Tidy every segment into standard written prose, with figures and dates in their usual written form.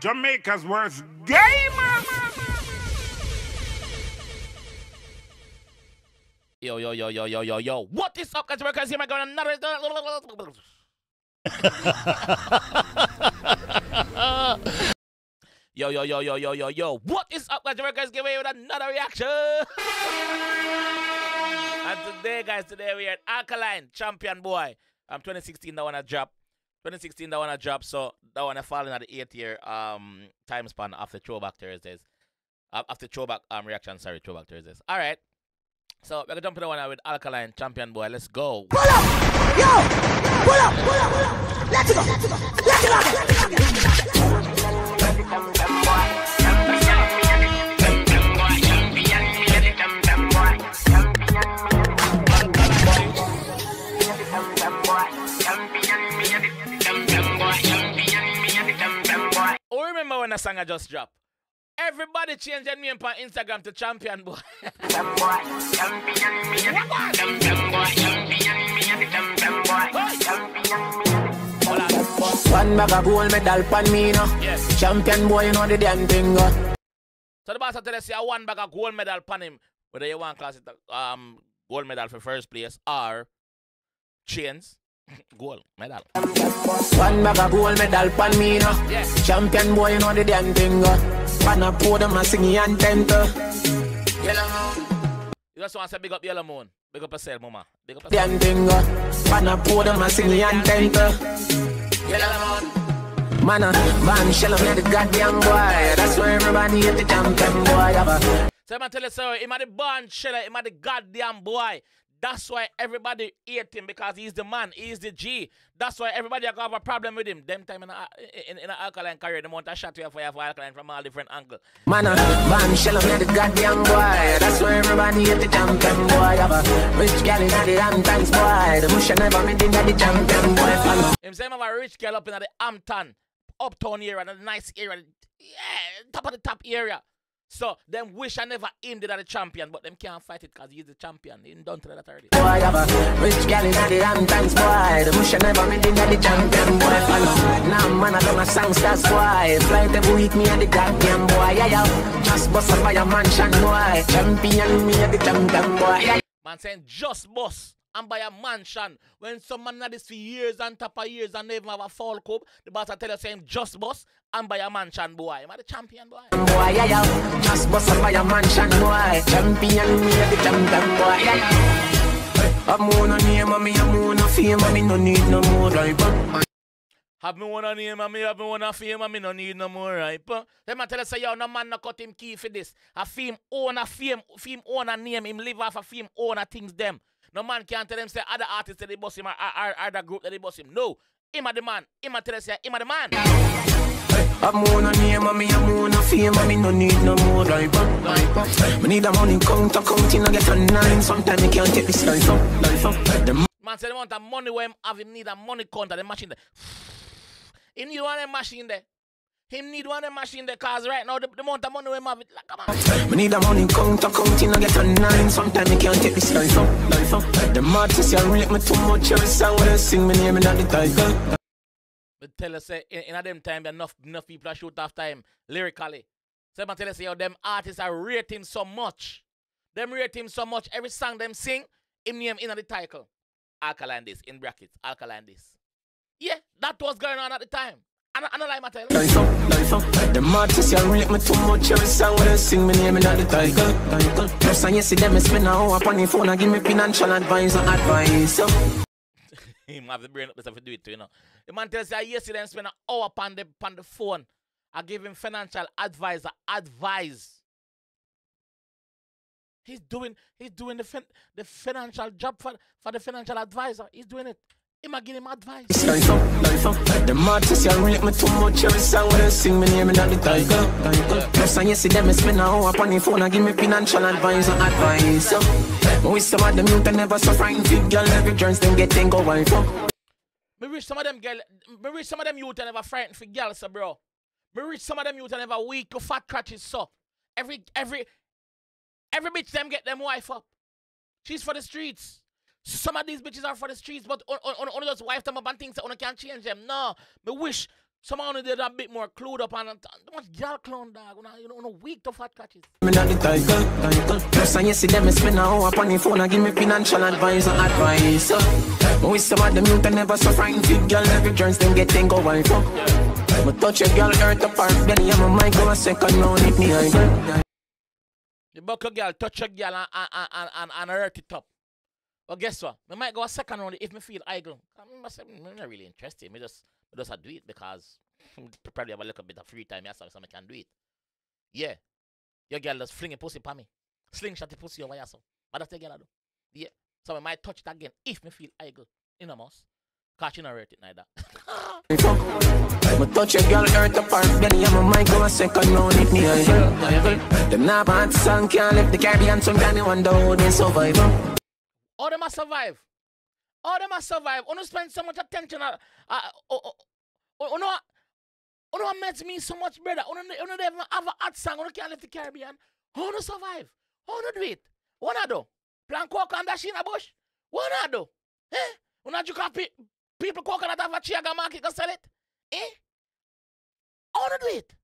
Jamaica's Worst Gamer. Yo, yo, yo, yo, yo, yo, yo. What is up, guys? Jamaica's here. I'm going another. Yo, yo, yo, yo, yo, yo, yo. What is up, guys? Jamaica's giving you another reaction. And today, guys, today we are at Alkaline, Champion Boy. 2016, that one I dropped. 2016, that one I dropped. So that one I fallen at the 8th year time span after Throwback Thursdays. After Throwback reaction, sorry, Throwback Thursdays. All right. So we're gonna jump in the one with Alkaline, Champion Boy. Let's go. Pull up! Yo! Pull up! Pull up! Pull up! Let's go! Let's go! Let's go! Let's go! Let's go! Oh, remember when the song I just dropped? Everybody changed their name on Instagram to Champion Boy. One bag of gold medal pan me now. Champion Boy, you know the damn thing. So the boss tell us, you one bag of gold medal pan him. Whether you want class it, gold medal for first place or chains. Gold medal. One bag of gold medal pan me now. Champion Boy, you know the damn thing. Wanna pour them a singing and tenter. You just want to big up Yellow Moon. Big up yourself, mama. Big up yourself. Damn thing. Wanna pour them a singing and tenter. Yellow Moon. Man, a van shell of the goddamn boy. That's why everybody hit the Champion Boy. So I'm tell you, sir, him a the van shell, him a the goddamn boy. That's why everybody hate him, because he's the man, he's the G. That's why everybody have a problem with him. Them time in an Alkaline career, the amount of shot we have for Alkaline from all different angles. Man, man, shell up the goddamn boy. That's why everybody hate the Champion Boy. Have a rich girl in the Hamptons, boy. The musha never made in the Champion Boy. Him say have a rich girl up in the Hampton, uptown area, the nice area, yeah, top of the top area. So, them wish I never aimed it at a champion, but them can't fight it because he's the champion. He done to that already. Boy, have a rich gal in the Hamptons, boy. The wish I never made in the Champion Boy. Now, man, I got my songs, that's why. Flight every week, me and the goddamn boy. Yeah, yeah. Just bust up by a mansion, boy. Champion, me and the Champion Boy. Yeah. Man saying, just bust and buy a mansion. When some man had this for years and top of years and they even have a fall cup, the boss will tell you saying just boss and buy a mansion, boy. Am I the Champion Boy? Boy, yeah, yeah. Just boss and buy a mansion, boy. Champion, me the Champion Boy. Yeah, yeah. I'm on a name and me, I'm on a fame and me no need no more riper. Have me one on him and me have me one on fame and me no need no more riper. Let me tell you, say, yo, no man no cut him key for this. A fame owner, fame owner name, him live off a fame owner things them. No man can't tell them say other artists that they boss him or other group that they boss him. No, him a the man. Him a tell us say him a the man. I'm on a name and me I'm on a fame and me no need no more life. Me need a money count in I get a 9. Sometimes you can't take this life up, life up. The man said they want a money where him have him need a money counter. The machine there. He need one of them machine there. Him need one of the machine there, cause right now the amount of money we have it, like a man. We need a money counting, I get a 9. Sometimes you can't take this life up, life up. The artists, you rate me too much, every sound when I sing my name and not the title. But tell us, in them time, enough people are shoot off time, lyrically. So I tell us, yo, them artists are rate him so much. Them rate him so much, every song them sing, him name in the title. Alkaline this, in brackets, Alkaline this. Yeah, that was going on at the time. I don't like my title. Life up, the artists, you rate me too much. Every song when I sing my name and not the title. Plus I see them spend an hour on the phone and give me financial advice and advice. Him have the brain up to do it too, you know. The man tells you, I see them spend an hour on the phone. I give him financial advice and advice. He's doing the financial job for the financial advisor. He's doing it. Him a give him advice. Life up, life up. The artists, you rate me too much. Every song when I sing my name and not the title. Plus I see them spend an hour on the phone and give me financial advice and advice. I wish some of them you can never suffering. Fit girl every journey them get thing go wife up. Me wish some of them girl, me wish some of them youth and never frightened for girls, so bro. Me wish some of them youth and never weak or fat crutches, so. Every bitch them get them wife up. She's for the streets. Some of these bitches are for the streets, but only those wife them up and things that only can't change them. No, me wish Someone who did a bit more clued up and too much girl clown dog, you know, weak to fat catches. I'm not the title. Plus I see them spend an hour upon the phone and give me financial advice and advice. We some of them youth are never so fine. Fit girl every journey them get think of wife. I touch a girl hurt apart, then you have a mic go a second round hit me high. The buck girl touch a girl and hurt it up. But guess what? I might go a second round if I feel idle. I'm not really interested. I just do it because probably have a little bit of free time. Yes, so I can do it. Yeah. Your girl just fling a pussy pa me. Slingshot the pussy over yourself. But that's the girl I do. Yeah. So I might touch it again if I feel idle. In a mouse. Cause you not hurt it neither. But touch a girl hurt apart, then you have a mic go a second round hit me high. Them not bad song can't live the Caribbean. Some granny wonder how they survive. All them must survive. All them must survive. Don't spend so much attention. Don't met me so much, brother. Don't even have a hot song. Don't can't live the Caribbean. Don't survive. Don't do it. What do I do? Plant coconut dash in a bush. What do I do? Eh? Don't you copy people coconut have a chiaga market to sell it? Eh? Don't do it.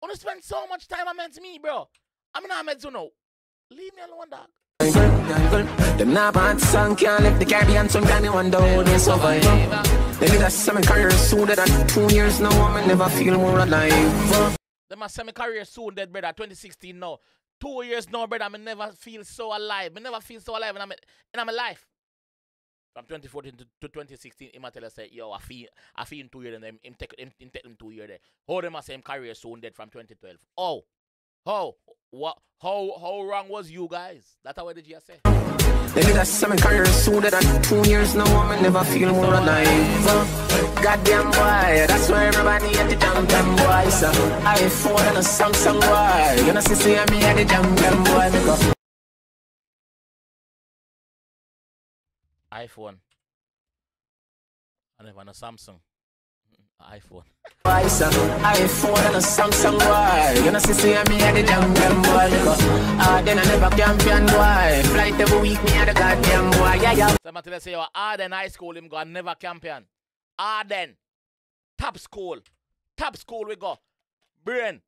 Don't spend so much time on met me, bro. I'm not met you now. Leave me alone, dog. Them not bad song can't live the Caribbean. Some granny wonder how they survive. They did a semi-career soon dead at 2 years now. I never feel more alive. Them a semi-career soon dead, brother. 2016 now. 2 years now, brother. I never feel so alive. I never feel so alive and I'm alive. From 2014 to 2016, him a tell us say, yo, I feel in 2 years and him take them 2 years there. How them a semi-career soon dead from 2012? Oh. How? What? How wrong was you guys? That's how did you say? They did a semi-career soon dead at 2 years now. I never feel more alive. Goddamn boy, that's why everybody at the damn boy. So iPhone and a Samsung boy. You know see me at the damn boy because iPhone. I never know Samsung. iPhone. iPhone and a Samsung wire. You know see me at the damn boy. Then I never champion boy. Flight every week me at the goddamn boy. Yeah, yeah. Somebody say you Arden high school him go and never champion. Arden. Top school. Top school we go. Brain.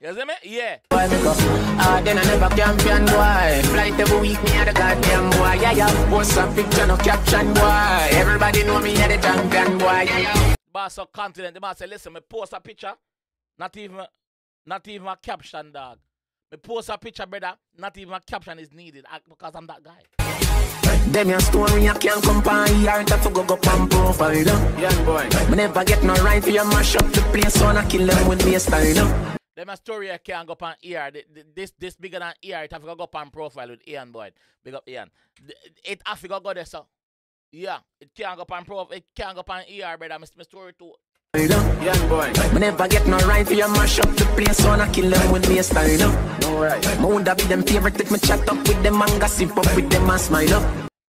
You see me? Yeah. Then I never champion boy. Flight every week me at the goddamn boy. Yeah, yeah. What's a picture no caption boy? Everybody know me at the champion boy. Yeah, yeah. Boss so confident, the man say, listen, me post a picture, not even a caption, dog. Me post a picture, brother, not even a caption is needed, because I'm that guy. Them your story, I can't compare, you aren't to go and profile, young boy. Me never get no right for your mash up the place, so I kill them with me style. Them a story I can't go on ear. This bigger than ear, it have to go on profile with Ian Boyd. Big up Ian. It have to go there, so. Yeah, it can't go pan pro, it can't go pan ER, brother. My story too. Young boy. I never get no right for your mash up the place, so I kill them with me style. No right. Me woulda be them favorite if me chat up with them and gossip up with them and smile up.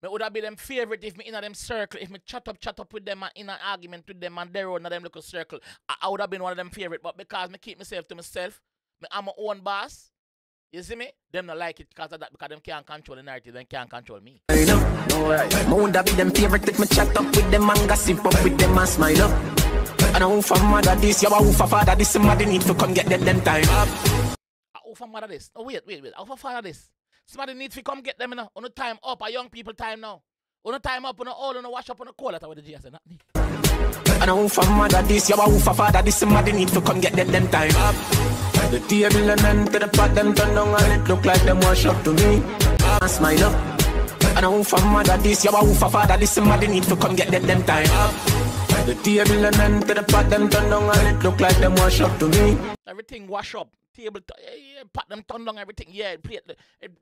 Me woulda be them favorite if me inna them circle, if me chat up with them and in an argument with them and they're on them little circle. I woulda been one of them favorite, but because me keep myself to myself, me I'm my own boss. You see me? Them not like it because of that, because them can't control the narrative, them can't control me. I know, right. I woulda be them favorite if me chat up with them and gossip up with them and smile up. And I for mother this, you a for father this, somebody need to come get them time up. I for mother this. Oh, wait. I for father this. Somebody need to come get them now. On the time up, a young people time now. On the time up, on the all, on the wash up, on the cold, that's what the GS say, not me. And I for mother this, you a for father this, somebody need to come get them time up. The table and then to the pot, them turn down and it look like them wash up to me. And smile up. And I woof a mother this, you a woof a father this, somebody need to come get them time up. The table and then to the pot, them turn down and it look like them wash up to me. Everything wash up. Table, pot, them turn down, everything. Yeah, plate, the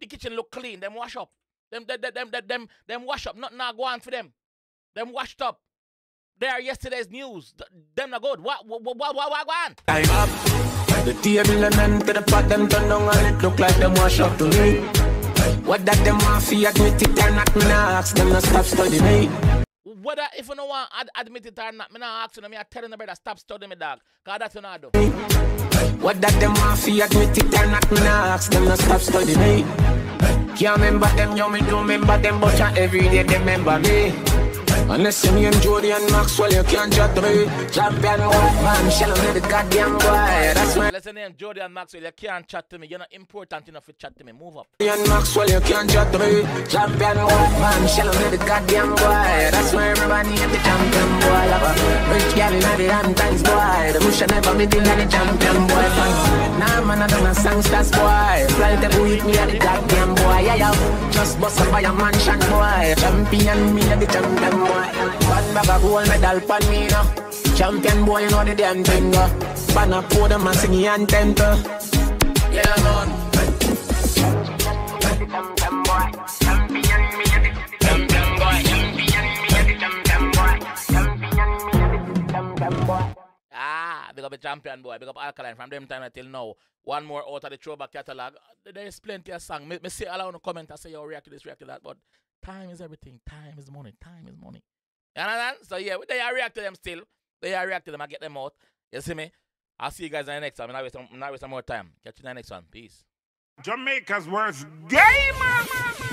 kitchen look clean, them wash up. Them wash up, nothing not going for them. Them washed up. They are yesterday's news. Them not good. What go on? Time up. The table and then to the pot, them turn down and it look like them wash up to me. What that them want to admit it or not, me nah ask them to stop studying me. Whether if you don't want to admit it or not, me nah ask them, I tell them brother stop studying me dog, cause that's what I do. What that them want to admit it or not, me nah ask them to stop studying me. Can't remember them, yo me do remember them, but every day they remember me. Unless you me and Jody and Maxwell, you can't chat to me. Champion Boy, man, shall I be the goddamn boy? That's why. Unless you name Jody and Maxwell, you can't chat to me. You're not important enough to chat to me. Move up. Jody and Maxwell, you can't chat to me. Champion Boy, man, shall I be the goddamn boy? That's why everybody is the champion boy. Rich girl in the Hamptons, boy. The bush never be till the champion boy. Nah, man, I don't a songsters boy. Fly the boy, me a the goddamn boy. Yeah, yeah. Just bust up by a mansion boy. Champion, me a the champion boy. One bag of gold medal pan me now. Champion boy, you know the damn thing. Pan a pour them and sing the anthem. Yeah, man. Champion boy. Champion me a the champion boy. Champion me a the champion boy. Champion me a the champion boy. Ah, big up the champion boy. Big up Alkaline from them time until now. One more out of the throwback catalog. There's plenty of songs. Me see all on the comment and say yo react to this, react to that, but time is everything. Time is money. Time is money. You understand? So yeah, they react to them still. They react to them. I get them out. You see me? I'll see you guys in the next time. I'm not wasting more time. Catch you in the next one. Peace. Jamaica's Worst Gamer.